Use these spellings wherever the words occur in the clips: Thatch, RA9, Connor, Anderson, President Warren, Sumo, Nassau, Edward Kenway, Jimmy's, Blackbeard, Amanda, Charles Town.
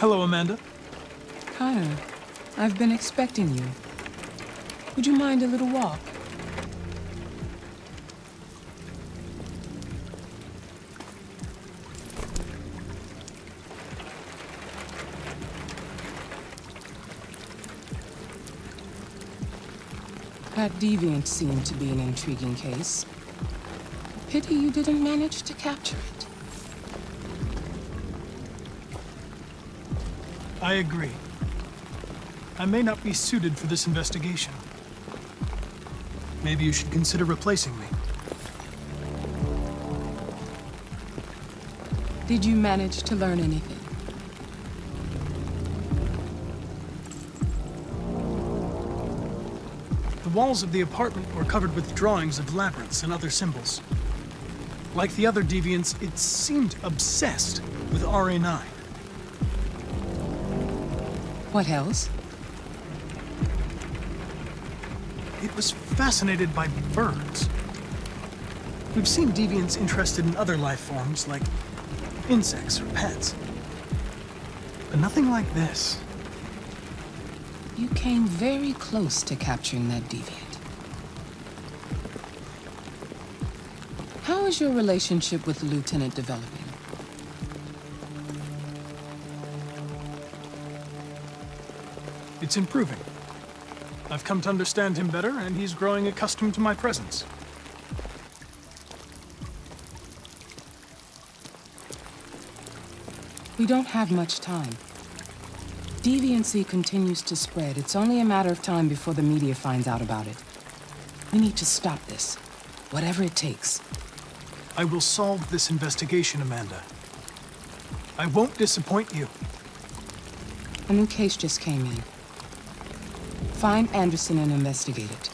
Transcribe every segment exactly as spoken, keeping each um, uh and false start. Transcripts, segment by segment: Hello, Amanda. Connor, I've been expecting you. Would you mind a little walk? That deviant seemed to be an intriguing case. Pity you didn't manage to capture it. I agree. I may not be suited for this investigation. Maybe you should consider replacing me. Did you manage to learn anything? The walls of the apartment were covered with drawings of labyrinths and other symbols. Like the other deviants, it seemed obsessed with R A nine. What else? It was fascinated by birds. We've seen deviants interested in other life forms, like insects or pets. But nothing like this. You came very close to capturing that deviant. How is your relationship with the lieutenant developing? It's improving. I've come to understand him better, and he's growing accustomed to my presence. We don't have much time. Deviancy continues to spread. It's only a matter of time before the media finds out about it. We need to stop this, whatever it takes. I will solve this investigation, Amanda. I won't disappoint you. A new case just came in. Find Anderson and investigate it.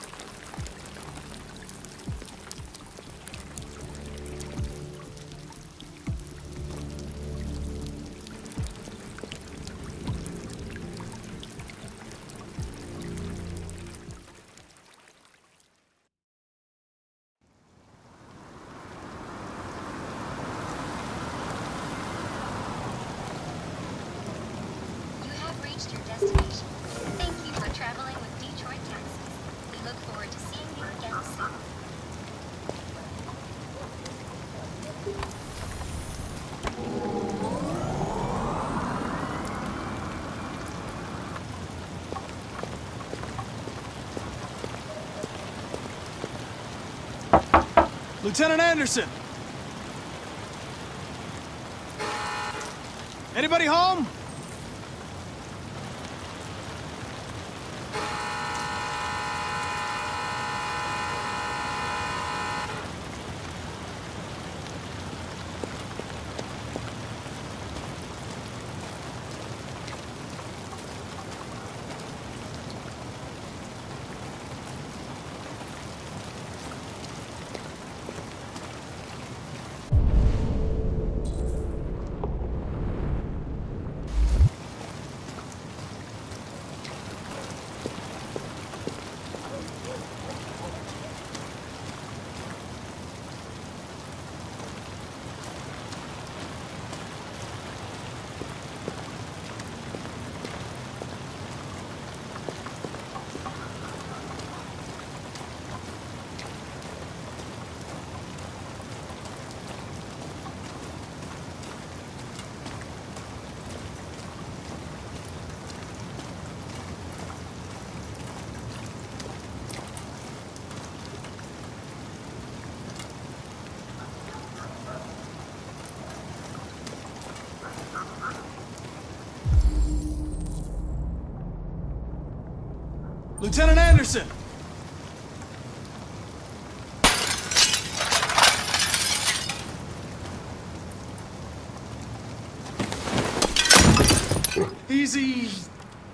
Lieutenant Anderson! Anybody home? Lieutenant Anderson! Easy,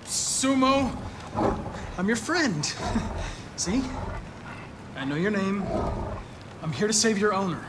Sumo. I'm your friend. See? I know your name. I'm here to save your owner.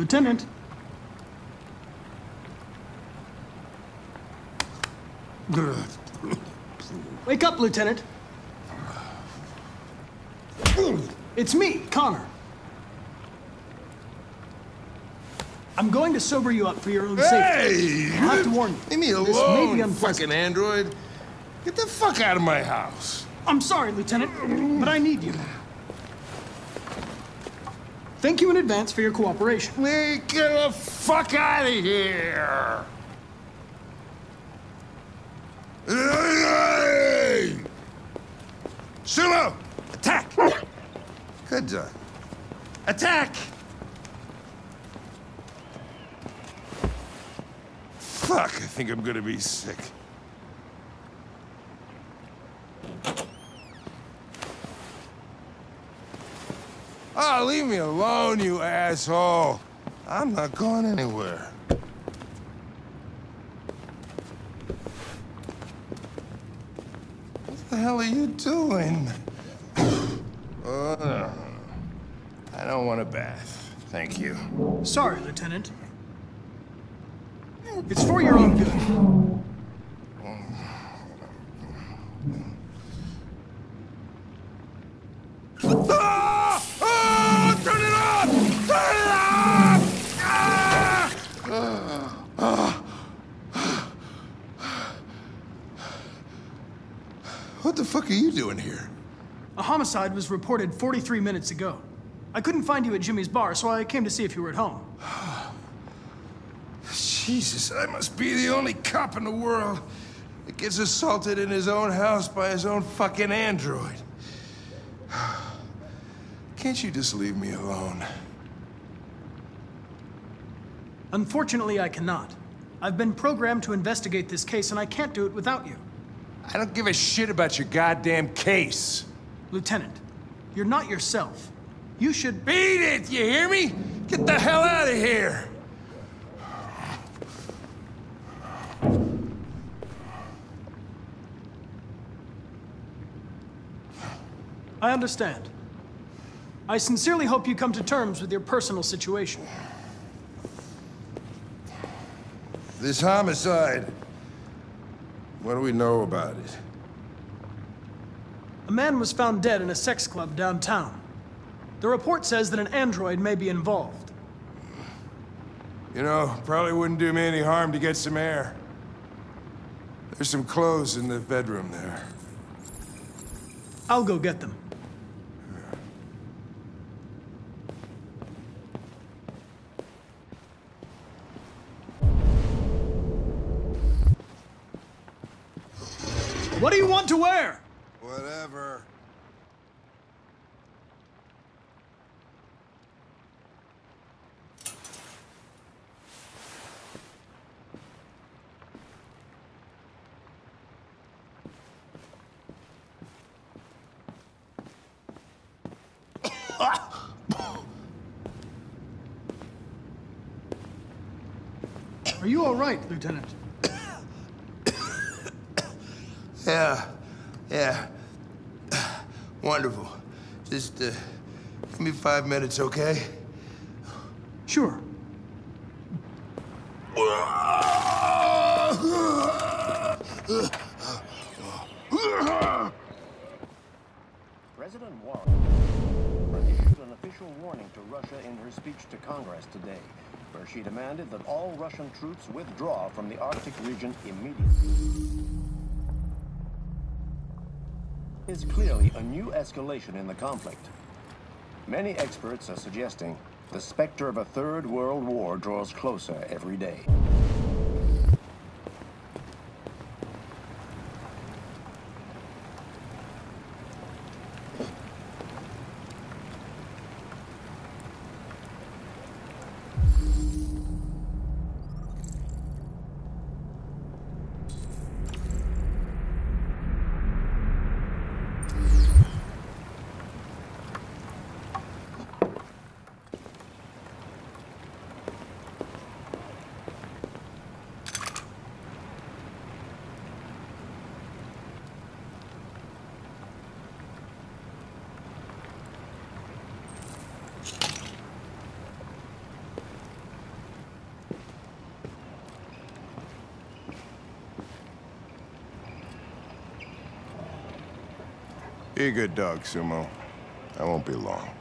Lieutenant. Wake up, Lieutenant. It's me, Connor. I'm going to sober you up for your own safety. Hey! I have to warn you. Leave me alone, this may be unpleasant. Fucking android. Get the fuck out of my house. I'm sorry, Lieutenant, but I need you. Thank you in advance for your cooperation. We get the fuck out of here! Sumo! Attack! Good job. Attack! Fuck, I think I'm gonna be sick. Oh, leave me alone, you asshole. I'm not going anywhere. What the hell are you doing? uh, I don't want a bath. Thank you. Sorry, Lieutenant. It's for your own good. What the fuck are you doing here? A homicide was reported forty-three minutes ago. I couldn't find you at Jimmy's bar, so I came to see if you were at home. Jesus, I must be the only cop in the world that gets assaulted in his own house by his own fucking android. Can't you just leave me alone? Unfortunately, I cannot. I've been programmed to investigate this case, and I can't do it without you. I don't give a shit about your goddamn case. Lieutenant, you're not yourself. You should... Beat it, you hear me? Get the hell out of here! I understand. I sincerely hope you come to terms with your personal situation. This homicide... What do we know about it? A man was found dead in a sex club downtown. The report says that an android may be involved. You know, probably wouldn't do me any harm to get some air. There's some clothes in the bedroom there. I'll go get them. What do you want to wear? Whatever. Are you all right, Lieutenant? Yeah, yeah. Wonderful. Just uh, give me five minutes, okay? Sure. President Warren issued an official warning to Russia in her speech to Congress today, where she demanded that all Russian troops withdraw from the Arctic region immediately. Is clearly a new escalation in the conflict. Many experts are suggesting the specter of a third world war draws closer every day. You're a good dog, Sumo. I won't be long.